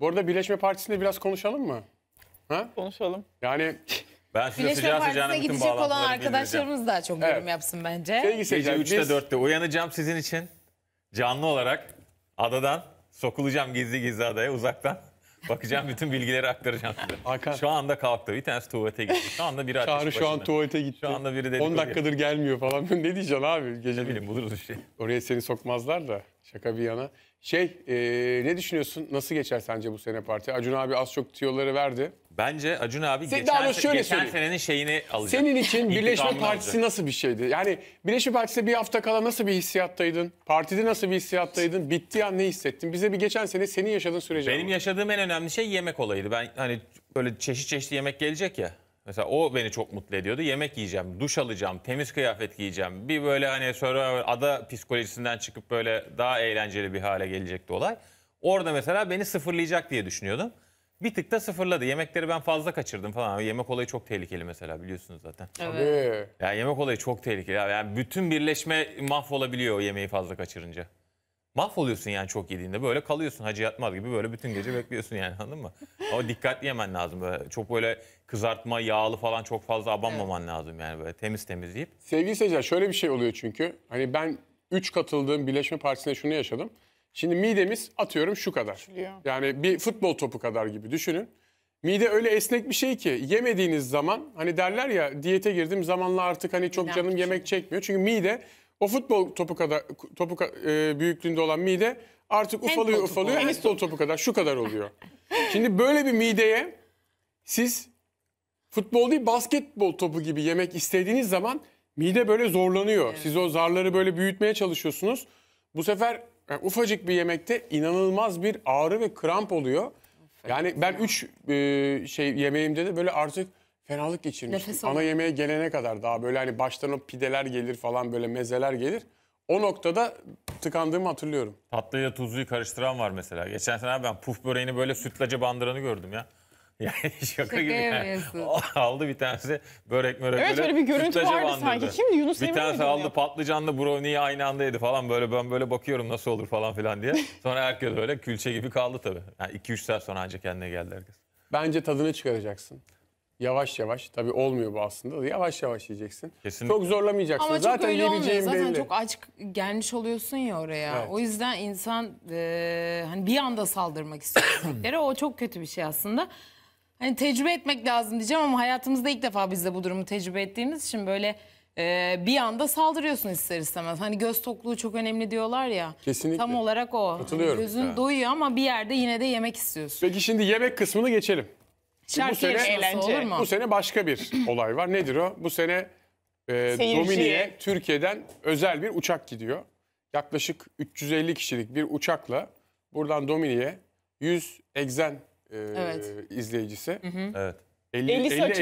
Bu arada Birleşme Partisi'nde biraz konuşalım mı? Ha? Konuşalım. Yani ben size Birleşme sıcağı Partisi'ne gidecek olan arkadaşlarımız daha çok yorum yapsın bence. Gece 3'te 4'te uyanacağım sizin için. Canlı olarak adadan sokulacağım gizli gizli adaya uzaktan. Bakacağım, bütün bilgileri aktaracağım size. Hakan. Şu anda kalktı. Bir tanesi tuvalete gitti. Şu anda biri ateş başında. Çağrı şu an tuvalete gitti. Şu anda biri 10 dakikadır gelmiyor falan. Ne diyeceksin abi? Gece ne bileyim, buluruz bir şey. Oraya seni sokmazlar da. Şaka bir yana. Ne düşünüyorsun? Nasıl geçer sence bu sene parti? Acun abi az çok tüyoları verdi. Bence Acun abi geçen senenin şeyini alacak. Senin için Birleşme Partisi alacak. Nasıl bir şeydi? Yani Birleşme Partisi'ne bir hafta kala nasıl bir hissiyattaydın? Partide nasıl bir hissiyattaydın? Bittiği an ne hissettin? Bize bir geçen sene senin yaşadığın süreci. Benim yaşadığım en önemli şey yemek olayıydı. Ben hani böyle çeşit çeşit yemek gelecek ya. Mesela o beni çok mutlu ediyordu. Yemek yiyeceğim, duş alacağım, temiz kıyafet giyeceğim. Bir böyle hani sonra ada psikolojisinden çıkıp böyle daha eğlenceli bir hale gelecekti olay. Orada mesela beni sıfırlayacak diye düşünüyordum. Bir tık da sıfırladı. Yemekleri ben fazla kaçırdım falan. Yemek olayı çok tehlikeli mesela, biliyorsunuz zaten. Evet. Yani yemek olayı çok tehlikeli. Yani bütün birleşme mahvolabiliyor yemeği fazla kaçırınca. Mahvoluyorsun yani çok yediğinde, böyle kalıyorsun hacı yatmaz gibi, böyle bütün gece bekliyorsun yani, anladın mı? Ama dikkatli yemen lazım, böyle çok böyle kızartma, yağlı falan çok fazla abanmaman lazım yani, böyle temiz temiz yiyip. Sevgili seyirciler, şöyle bir şey oluyor çünkü hani ben 3 katıldığım Birleşme Partisi'ne şunu yaşadım. Şimdi midemiz atıyorum şu kadar. Yani bir futbol topu kadar gibi düşünün. Mide öyle esnek bir şey ki yemediğiniz zaman hani derler ya, diyete girdim zamanla artık hani çok canım yemek çekmiyor. Çünkü mide o futbol topu kadar büyüklüğünde olan mide artık ufalıyor ufalıyor. Handball topu kadar şu kadar oluyor. Şimdi böyle bir mideye siz futbol değil basketbol topu gibi yemek istediğiniz zaman mide böyle zorlanıyor. Evet. Siz o zarları böyle büyütmeye çalışıyorsunuz. Bu sefer yani ufacık bir yemekte inanılmaz bir ağrı ve kramp oluyor. Yani ben 3 yemeğimde de böyle artık fenalık geçirmiştim. Ana yemeğe gelene kadar daha böyle hani baştan o pideler gelir falan, böyle mezeler gelir. O noktada tıkandığımı hatırlıyorum. Tatlıyla tuzluyu karıştıran var mesela. Geçen sene ben puf böreğini böyle sütlaca bandıranı gördüm ya. Yani şaka gibi yani. Aldı bir tanesi börek mörek. Evet, böyle bir görüntü vardı bandırdı. Sanki. Kimdi? Yunus Emre. Bir tanesi aldı ya, patlıcanlı brownie'yi aynı anda yedi falan, böyle ben böyle bakıyorum nasıl olur falan filan diye. Sonra herkes böyle külçe gibi kaldı tabii. Yani 2-3 saat sonra ancak kendine geldi herkes. Bence tadını çıkaracaksın. Yavaş yavaş, tabii olmuyor bu aslında. Yavaş yavaş yiyeceksin. Kesinlikle. Çok zorlamayacaksın. Ama zaten yiyebileceğim belli. Zaten çok aç gelmiş oluyorsun ya oraya. Evet. O yüzden insan hani bir anda saldırmak istiyor. O çok kötü bir şey aslında. Hani tecrübe etmek lazım diyeceğim ama hayatımızda ilk defa biz de bu durumu tecrübe ettiğimiz için böyle bir anda saldırıyorsun ister istemez. Hani göz tokluğu çok önemli diyorlar ya. Kesinlikle. Tam olarak o. Hani gözün doyuyor ama bir yerde yine de yemek istiyorsun. Peki şimdi yemek kısmını geçelim. Bu sene, başka bir olay var. Nedir o? Bu sene Domini'ye Türkiye'den özel bir uçak gidiyor. Yaklaşık 350 kişilik bir uçakla buradan Domini'ye 100 Exen izleyicisi. Evet. 50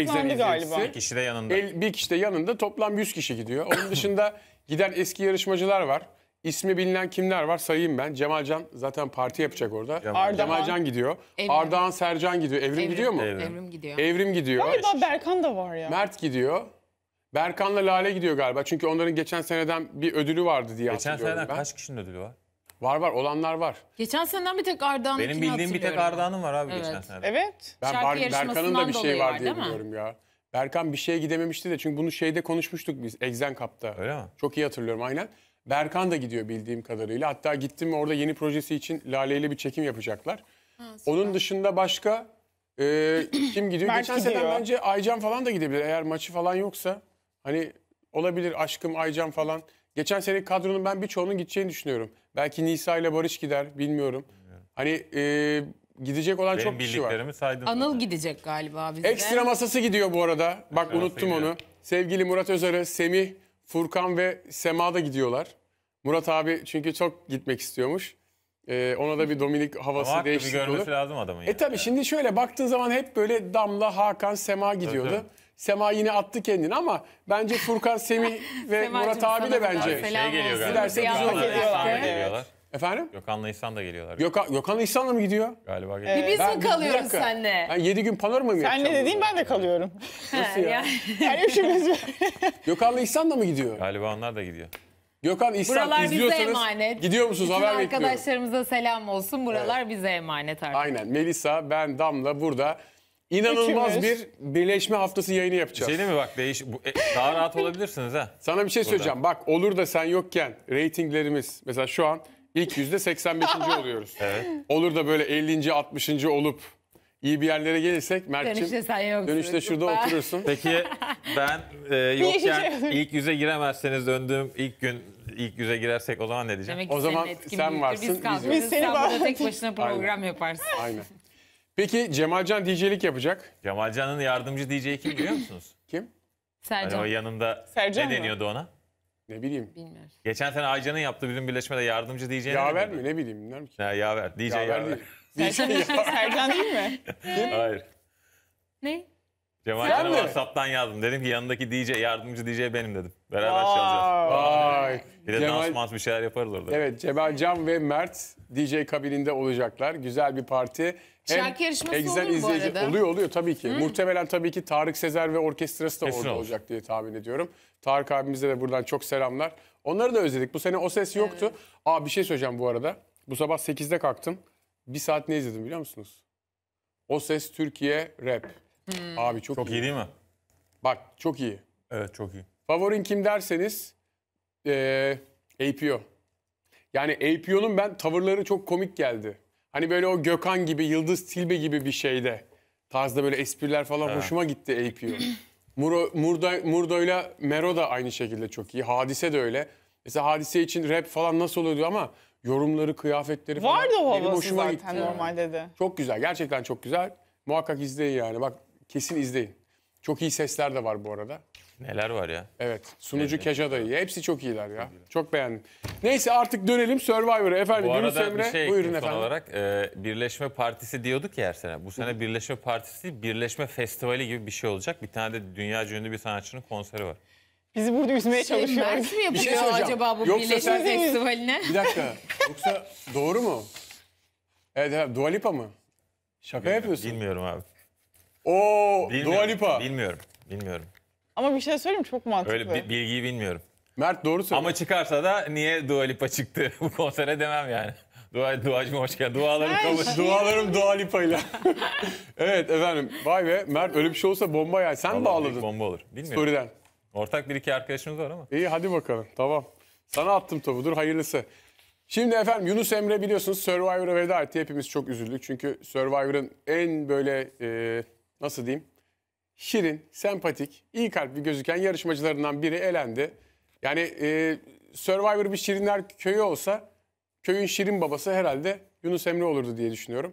Exen galiba. Bir kişi de yanında. Bir kişi de yanında, toplam 100 kişi gidiyor. Onun dışında giden eski yarışmacılar var. İsmi bilinen kimler var sayayım ben. Cemalcan zaten parti yapacak orada. Cemalcan gidiyor. Ardahan, Sercan gidiyor. Evrim gidiyor mu? Evrim gidiyor. Evrim gidiyor. Galiba Berkan da var ya. Mert gidiyor. Berkan'la Lale gidiyor galiba. Çünkü onların geçen seneden bir ödülü vardı diye hatırlıyorum ben. Geçen seneden kaç kişinin ödülü var? Var olanlar var. Geçen seneden bir tek Ardahan'ınkini hatırlıyorum. Benim bildiğim bir tek Ardahan'ım var abi geçen seneden. Evet. Ben Berkan'ın da bir şey var diye biliyorum ya. Berkan bir şeye gidememişti de, çünkü bunu şeyde konuşmuştuk biz. Exen Cup'ta. Öyle mi? Çok iyi hatırlıyorum aynen. Berkan da gidiyor bildiğim kadarıyla. Hatta gittim, orada yeni projesi için Lale ile bir çekim yapacaklar. Ha, onun dışında başka kim gidiyor? Geçen seneden bence Aycan falan da gidebilir. Eğer maçı falan yoksa hani olabilir, aşkım Aycan falan. Geçen sene kadronun ben birçoğunun gideceğini düşünüyorum. Belki Nisa ile Barış gider, bilmiyorum. Hani gidecek olan çok kişi var. Anıl gidecek galiba bize. Ekstra masası gidiyor bu arada. Bak unuttum onu. Sevgili Murat Özarı, Semih, Furkan ve Sema da gidiyorlar. Murat abi çünkü çok gitmek istiyormuş. Ona da bir Dominik havası değişikliği olur. Lazım adamın tabii şimdi şöyle baktığın zaman hep böyle Damla, Hakan, Sema gidiyordu. Öyle. Sema yine attı kendini ama bence Furkan, Semih ve Murat abi de bence geliyorlar. Efendim? Gökhan'la İhsan da geliyorlar. Gökhan'la İhsan'la mı gidiyor? Galiba geliyor. Biz mi kalıyoruz seninle? Ben 7 gün panorama mı yapacağım? Senle dediğim ben de kalıyorum. Nasıl ya? Yani üçümüz. Gökhan'la İhsan'la mı gidiyor? Galiba onlar da gidiyor. Gökhan, İhsan, izliyorsanız gidiyor musunuz? Bütün haber bekliyorum. Arkadaşlarımıza selam olsun. Buralar bize emanet artık. Aynen. Melisa, ben, Damla burada. İnanılmaz bir birleşme haftası yayını yapacağız. Bir şey değil mi bak? Daha rahat olabilirsiniz ha. Sana bir şey söyleyeceğim. Burada. Bak, olur da sen yokken reytinglerimiz mesela şu an ilk yüzde 85. oluyoruz. Evet. Olur da böyle 50. 60. olup iyi bir yerlere gelirsek Mert'ciğim, dönüşte şurada oturursun. Peki ben yokken ilk yüze giremezseniz döndüğüm ilk gün ilk yüze girersek o zaman ne diyeceğim? O zaman sen varsın. Biz sen burada tek başına program yaparsın. Aynen. Peki Cemalcan DJ'lik yapacak. Cemalcan'ın yardımcı DJ'i kim biliyor musunuz? Kim? Sercan. Hani o yanında Sercan ne deniyordu ona? Ne bileyim. Bilmiyorum. Geçen sene Aycan'ın yaptığı bizim birleşmede yardımcı DJ'ye yaver mi? Ne bileyim, bilmiyorum ki. Ya yaver. DJ yaver. Sercan değil mi? Hayır. Ne? Cemalcan'a WhatsApp'tan yazdım. Dedim ki yanındaki DJ, yardımcı DJ benim dedim. Beraber çalacağız. Vay. Bir de dans bir şeyler yaparız orada. Evet, Cemalcan ve Mert DJ kabininde olacaklar. Güzel bir parti. Şarkı yarışması oluyor bu arada. Oluyor tabii ki. Muhtemelen tabii ki Tarık Sezer ve orkestrası da orada olacak diye tahmin ediyorum. Tarık abimize de buradan çok selamlar. Onları da özledik. Bu sene O Ses yoktu. Evet. Aa, bir şey söyleyeceğim bu arada. Bu sabah 8'de kalktım. Bir saat ne izledim biliyor musunuz? O Ses Türkiye Rap. Abi çok iyi. Iyi değil mi? Bak, çok iyi. Evet, çok iyi. Favorin kim derseniz APO. Yani APO'nun ben tavırları çok komik geldi. Hani böyle o Gökhan gibi, Yıldız Tilbe gibi bir şeyde. Tarzda böyle espriler falan hoşuma gitti APO. Murdo'yla Mero da aynı şekilde çok iyi. Hadise de öyle. Mesela Hadise için rap falan nasıl oluyordu ama yorumları, kıyafetleri falan. Vardı o havası zaten gitti normalde de. Çok güzel. Gerçekten çok güzel. Muhakkak izleyin yani. Bak, kesin izleyin. Çok iyi sesler de var bu arada. Neler var ya. Evet. Sunucu Keşa da iyi. Hepsi çok iyiler ya. Çok beğendim. Neyse, artık dönelim Survivor'a. Efendim Yunus Emre. Şey, buyurun efendim. Olarak, Birleşme Partisi diyorduk ya her sene. Bu sene Birleşme Partisi, Birleşme Festivali gibi bir şey olacak. Bir tane de dünya ünlü bir sanatçının konseri var. Bizi burada üzmeye çalışıyoruz. Bir şey söyleyeceğim. Acaba bu Birleşme Festivali'ne? Bir dakika. Yoksa doğru mu? Evet. Dua Lipa mı? Şaka yapıyorsun. Bilmiyorum abi. Oo, Dua Lipa. Bilmiyorum. Ama bir şey söyleyeyim, çok mantıklı. Öyle bilgiyi bilmiyorum. Mert doğru söylüyor. Ama çıkarsa da niye Dua Lipa çıktı bu konsere demem yani. Duacım hoş geldin. Dualarım kabul. Dualarım Dua Lipa'yla. Evet efendim. Vay be Mert, öyle bir şey olsa bomba ya. Sen vallahi bağladın. Bomba olur. Bilmiyorum. Story'den. Ortak bir iki arkadaşımız var ama. İyi, hadi bakalım. Tamam. Sana attım topu. Dur, hayırlısı. Şimdi efendim Yunus Emre biliyorsunuz Survivor'a veda etti. Hepimiz çok üzüldük. Çünkü Survivor'ın en böyle nasıl diyeyim, şirin, sempatik, iyi kalpli gözüken yarışmacılarından biri elendi. Yani Survivor bir şirinler köyü olsa köyün şirin babası herhalde Yunus Emre olurdu diye düşünüyorum.